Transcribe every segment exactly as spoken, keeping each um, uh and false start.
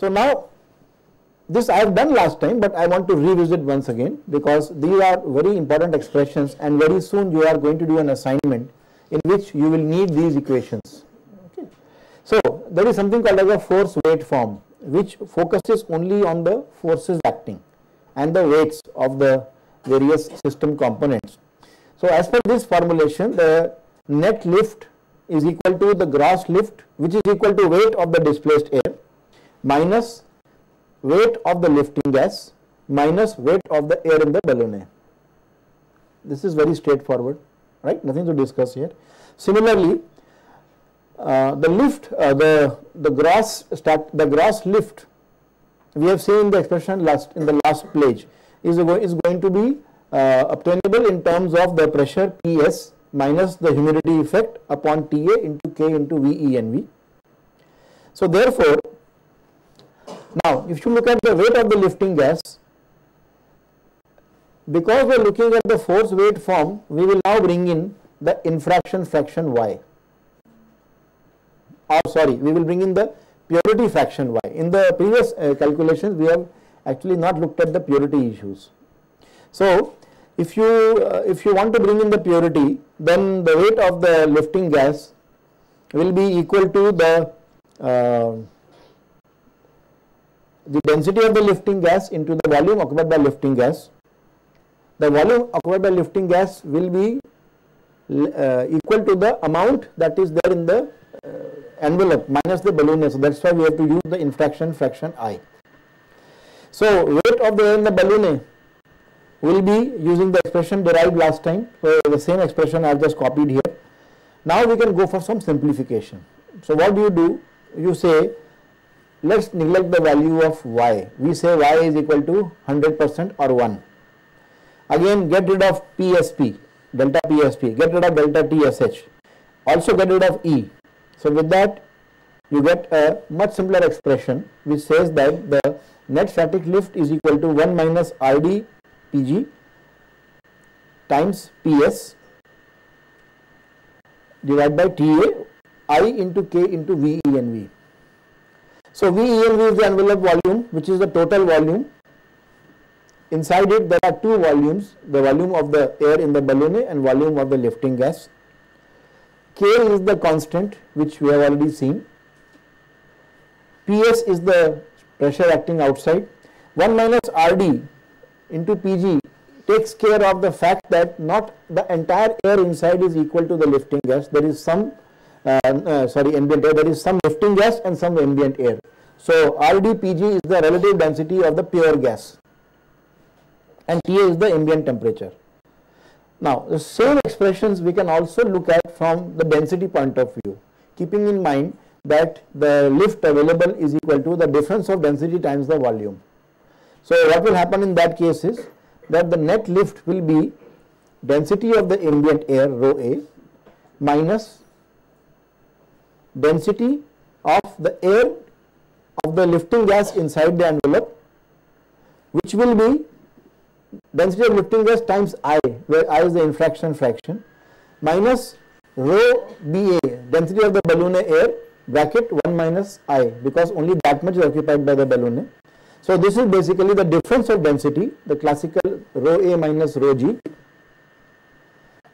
So now, this I have done last time, but I want to revisit once again, because these are very important expressions, and very soon you are going to do an assignment in which you will need these equations. Okay. So there is something called as a force weight form, which focuses only on the forces acting and the weights of the various system components. So as per this formulation, the net lift is equal to the gross lift, which is equal to weight of the displaced air, minus weight of the lifting gas minus weight of the air in the balloon. This is very straightforward, right? Nothing to discuss here. Similarly, uh, the lift, uh, the the gross stat, the gross lift, we have seen the expression last in the last page is is going to be uh, obtainable in terms of the pressure P S minus the humidity effect upon T A into K into V E and V. So therefore, now, if you look at the weight of the lifting gas, because we are looking at the force weight form, we will now bring in the infraction fraction y. Oh, sorry, we will bring in the purity fraction y. In the previous uh, calculations, we have actually not looked at the purity issues. So, if you uh, if you want to bring in the purity, then the weight of the lifting gas will be equal to the uh, the density of the lifting gas into the volume occupied by lifting gas. The volume occupied by lifting gas will be uh, equal to the amount that is there in the uh, envelope minus the balloon air. So that's why we have to use the infraction fraction I. So weight of the air in the balloon air will be using the expression derived last time. So the same expression I have just copied here. Now we can go for some simplification. So what do you do? You say, let's neglect the value of y. We say y is equal to one hundred percent or one. Again, get rid of P S P, delta P S P, get rid of delta T S H, also get rid of E. So with that, you get a much simpler expression which says that the net static lift is equal to one minus R D P G times P S divided by T A I into K into V E and V. So V E and V is the envelope volume, which is the total volume. Inside it there are two volumes, the volume of the air in the balloon and volume of the lifting gas. K is the constant, which we have already seen. P S is the pressure acting outside. one minus R D into P G takes care of the fact that not the entire air inside is equal to the lifting gas. There is some Uh, uh, sorry, ambient air. There is some lifting gas and some ambient air. So R D P G is the relative density of the pure gas, and T A is the ambient temperature. Now the same expressions we can also look at from the density point of view, keeping in mind that the lift available is equal to the difference of density times the volume. So what will happen in that case is that the net lift will be density of the ambient air rho A minus density of the air of the lifting gas inside the envelope, which will be density of lifting gas times I, where I is the infraction fraction, minus rho B A, density of the balloon air, bracket one minus I, because only that much is occupied by the balloon. So this is basically the difference of density, the classical rho A minus rho G,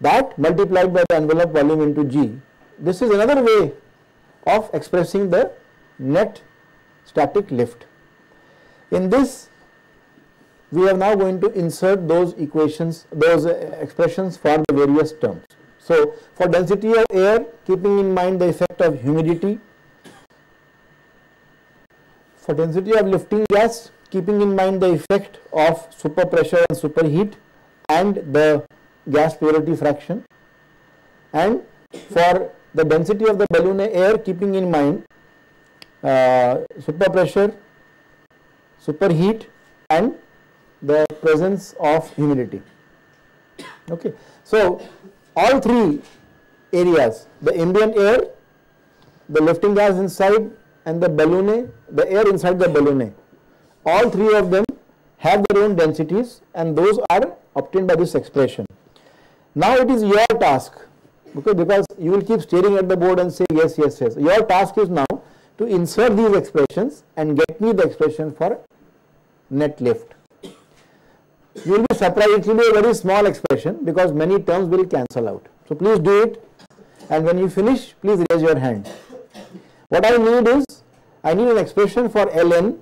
that multiplied by the envelope volume into G. This is another way of expressing the net static lift. In this, we are now going to insert those equations, those expressions for the various terms. So for density of air, keeping in mind the effect of humidity. For density of lifting gas, keeping in mind the effect of super pressure and superheat and the gas purity fraction. And for the density of the balloon air, keeping in mind uh, super pressure, super heat, and the presence of humidity. Okay, so all three areas, the ambient air, the lifting gas inside, and the balloon, the air inside the balloon, all three of them have their own densities, and those are obtained by this expression. Now it is your task, okay, because you will keep staring at the board and say yes, yes, yes. Your task is now to insert these expressions and get me the expression for net lift. You will be surprised, it will be a very small expression because many terms will cancel out. So please do it, and when you finish, please raise your hand. What I need is, I need an expression for L N,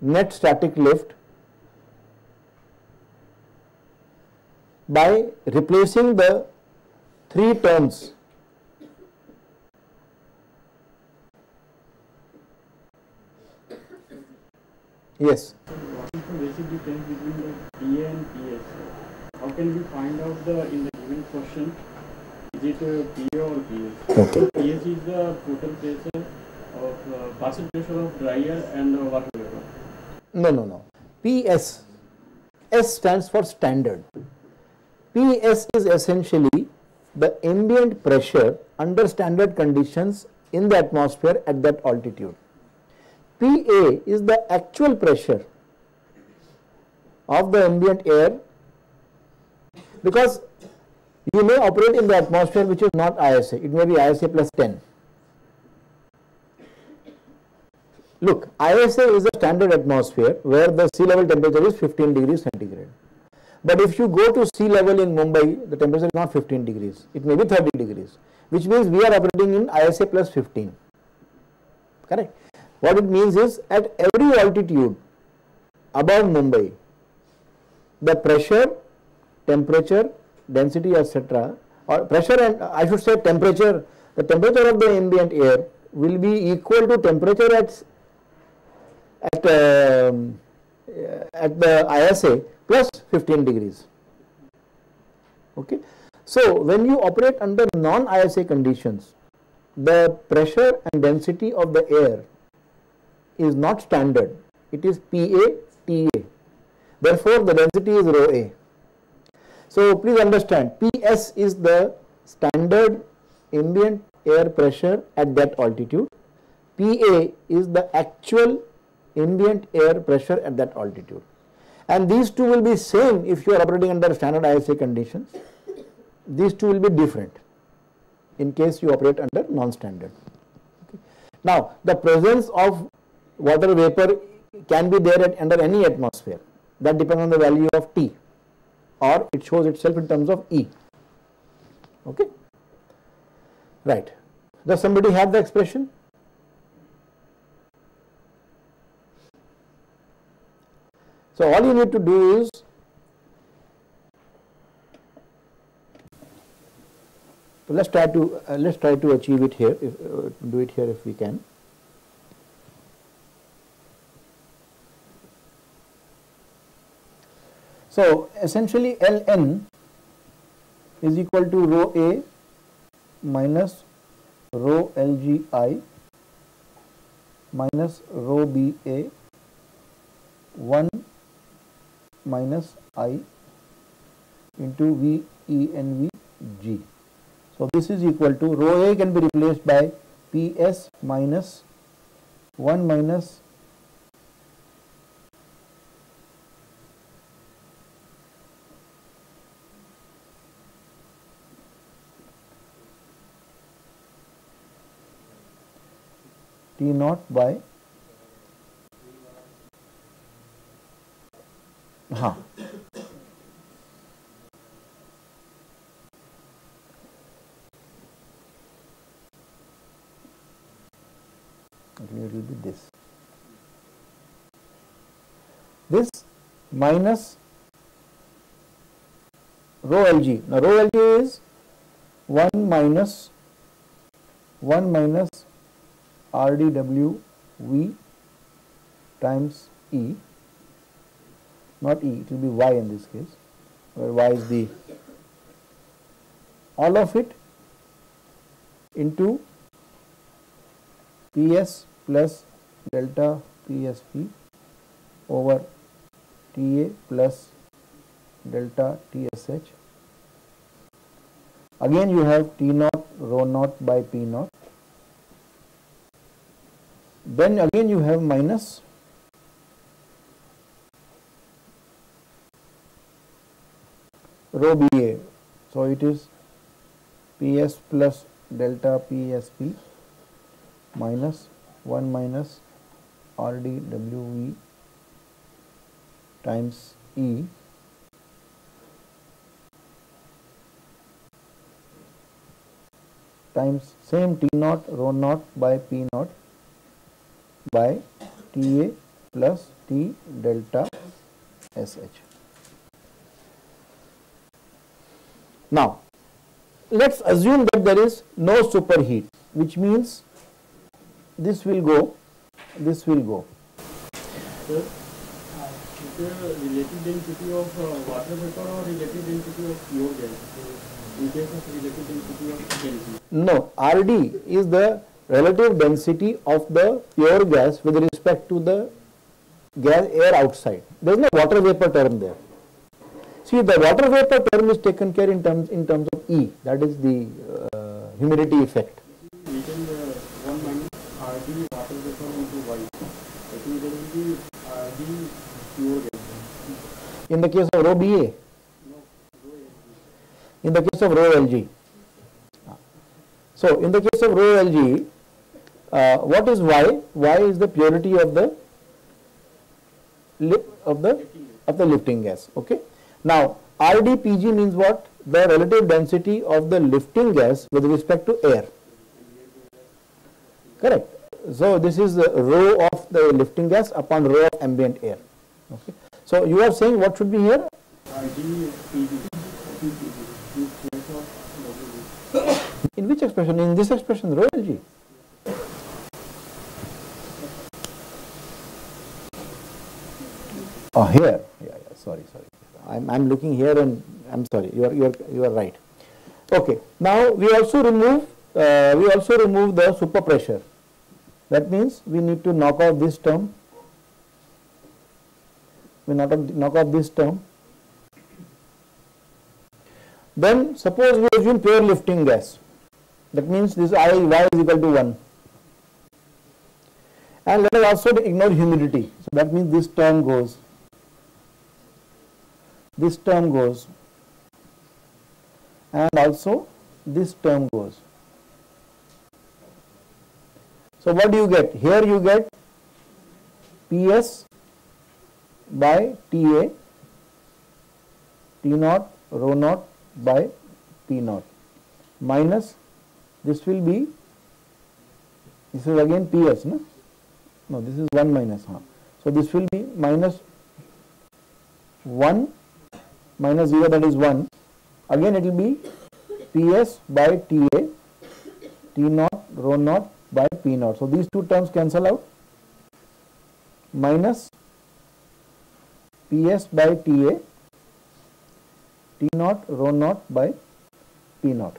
net static lift, by replacing the three terms yes. What is the basic difference between the P A and P S? How can we find out the in the given question is it a P A or P S? Okay. P S is the total pressure of uh, passing pressure of dry air and uh, water vapor. No, no, no. P S. S stands for standard. P S is essentially the ambient pressure under standard conditions in the atmosphere at that altitude. P A is the actual pressure of the ambient air, because you may operate in the atmosphere which is not I S A, it may be I S A plus ten. Look, I S A is a standard atmosphere where the sea level temperature is fifteen degrees centigrade. But if you go to sea level in Mumbai, the temperature is not fifteen degrees, it may be thirty degrees, which means we are operating in I S A plus fifteen, correct? What it means is, at every altitude above Mumbai, the pressure, temperature, density, et cetera, or pressure and I should say temperature, the temperature of the ambient air will be equal to temperature at, at, uh, at the I S A plus fifteen degrees. Okay. So, when you operate under non-I S A conditions, the pressure and density of the air is not standard, it is P A T A, therefore the density is rho A. So please understand, P S is the standard ambient air pressure at that altitude, P A is the actual ambient air pressure at that altitude, and these two will be same if you are operating under standard I S A conditions. These two will be different in case you operate under non-standard. Okay. Now the presence of water vapor can be there at under any atmosphere, that depends on the value of T, or it shows itself in terms of E. Okay, right. Does somebody have the expression? So all you need to do is so let's try to uh, let's try to achieve it here if uh, do it here if we can. So essentially L N is equal to rho A minus rho L G I minus rho B A one minus I into V E N V G. So this is equal to rho A can be replaced by P S minus one minus T naught by huh. Okay, it will be this this minus rho L G. Now rho L G is one minus one minus R D W V times E, not E, it will be Y in this case, where Y is the all of it into P S plus delta P S P over T A plus delta T S H. Again you have T naught rho naught by P naught. Then again you have minus rho B A. So it is P S plus delta P S P minus one minus R D W V times E times same T naught rho naught by P naught by T A plus T delta S H. Now, let's assume that there is no superheat, which means this will go, this will go. Sir, uh, is there relative density of uh, water vapor or relative density of pure gas? So, in case of relative density of density? No, R D is the relative density of the pure gas with respect to the gas air outside. There is no water vapor term there. See, the water vapor term is taken care in terms in terms of E, that is the uh, humidity effect. We can one minus R D water vapor into Y. That means there will be R D pure gas. In the case of rho B A? No, rho L G. In the case of rho L G. So, in the case of rho L G, uh, what is Y? Y is the purity of the lip of the of the lifting gas. Okay. Now, R D P G means what? The relative density of the lifting gas with respect to air. Correct. So, this is the rho of the lifting gas upon rho of ambient air. Okay. So, you are saying what should be here? In which expression? In this expression, rho L G. Oh, here. Yeah, yeah. Sorry, sorry. I'm, I'm looking here and I'm sorry, you are, you are, you are right. Okay, now we also remove, uh, we also remove the super pressure. That means we need to knock off this term, we knock off, knock off this term. Then suppose we assume pure lifting gas. That means this I Y is equal to one. And let us also ignore humidity. So that means this term goes. This term goes and also this term goes. So what do you get? Here you get P S by T A, T naught, rho naught by P naught minus this will be, this is again P S, no? No, this is one minus, huh? So this will be minus one minus zero, that is one. Again it will be P S by T A, T naught, rho naught by P naught. So these two terms cancel out. Minus P S by T A, T naught, rho naught by P naught.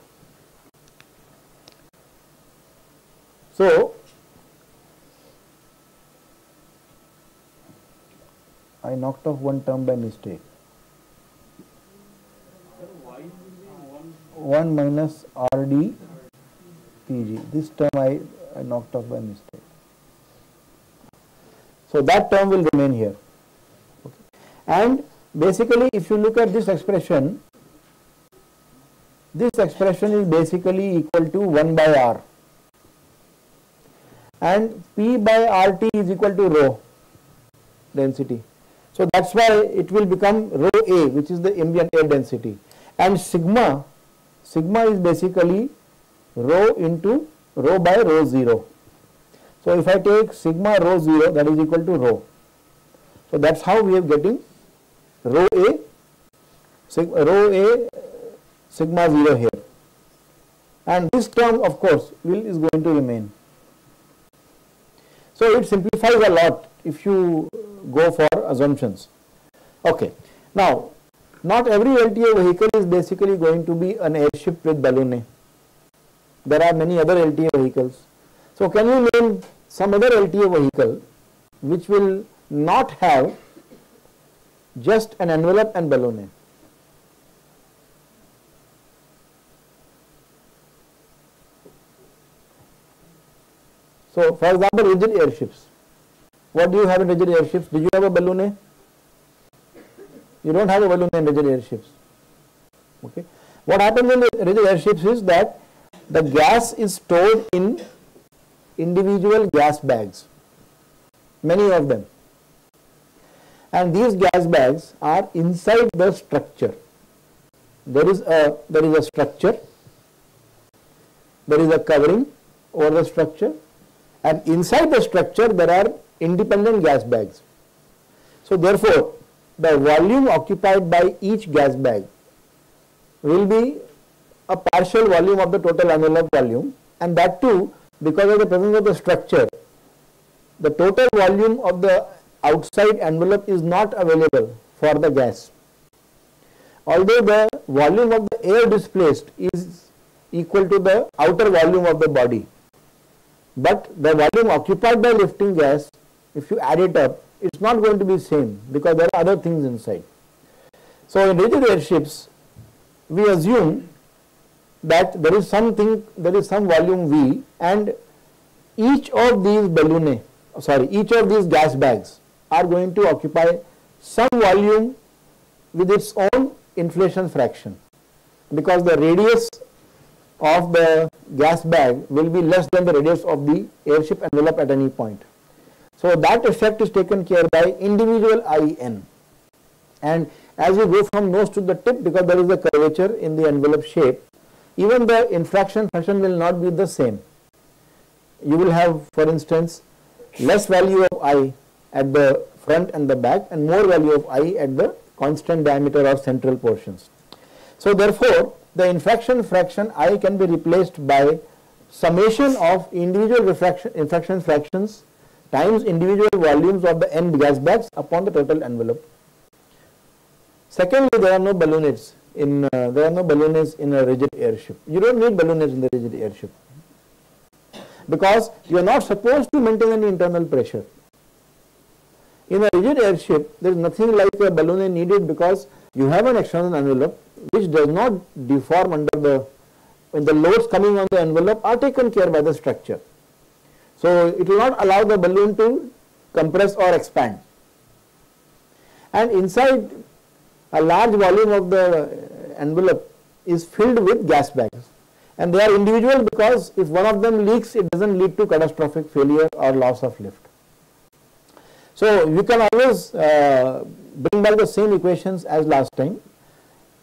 So I knocked off one term by mistake. one minus R D P G. This term I, I knocked off by mistake. So that term will remain here. Okay. And basically if you look at this expression, this expression is basically equal to one by R. And P by R T is equal to rho density. So that's why it will become rho A, which is the ambient air density. And sigma, sigma is basically rho into rho by rho zero. So if I take sigma rho zero, that is equal to rho. So that's how we are getting rho A, sigma, rho A sigma zero here. And this term of course will is going to remain. So it simplifies a lot if you go for assumptions. Okay. Now, not every L T A vehicle is basically going to be an airship with balloonet. There are many other L T A vehicles. So can you name some other L T O vehicle which will not have just an envelope and balloon? So for example, rigid airships. What do you have in rigid airships? Did you have a balloon? You don't have a balloon in rigid airships. Okay. What happens in rigid airships is that the gas is stored in individual gas bags, many of them. And these gas bags are inside the structure. There is a there is a structure, there is a covering over the structure, and inside the structure there are independent gas bags. So therefore, the volume occupied by each gas bag will be a partial volume of the total envelope volume, and that too because of the presence of the structure. The total volume of the outside envelope is not available for the gas, although the volume of the air displaced is equal to the outer volume of the body. But the volume occupied by lifting gas, if you add it up, it's not going to be same because there are other things inside. So in rigid airships, we assume that there is something, there is some volume V, and each of these balloon, sorry, each of these gas bags are going to occupy some volume with its own inflation fraction, because the radius of the gas bag will be less than the radius of the airship envelope at any point. So that effect is taken care by individual I N. And as you go from nose to the tip, because there is a curvature in the envelope shape, even the infraction fraction will not be the same. You will have, for instance, less value of I at the front and the back, and more value of I at the constant diameter or central portions. So therefore, the infraction fraction I can be replaced by summation of individual refraction, infraction fractions times individual volumes of the end gas bags upon the total envelope. Secondly, there are no ballonets in uh, there are no ballonets in a rigid airship. You don't need ballonets in the rigid airship, because you are not supposed to maintain any internal pressure. In a rigid airship, there is nothing like a balloon needed, because you have an external envelope which does not deform under the, when the loads coming on the envelope are taken care by the structure. So it will not allow the balloon to compress or expand. And inside, a large volume of the envelope is filled with gas bags, and they are individual because if one of them leaks, it doesn't lead to catastrophic failure or loss of lift. So you can always uh, bring back the same equations as last time.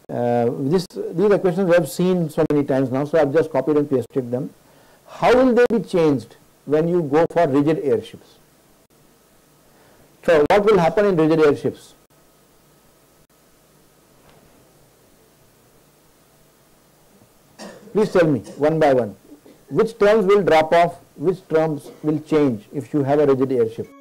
Uh, this, these equations we have seen so many times now, so I have just copied and pasted them. How will they be changed when you go for rigid airships? So what will happen in rigid airships? Please tell me one by one, which terms will drop off, which terms will change if you have a rigid airship?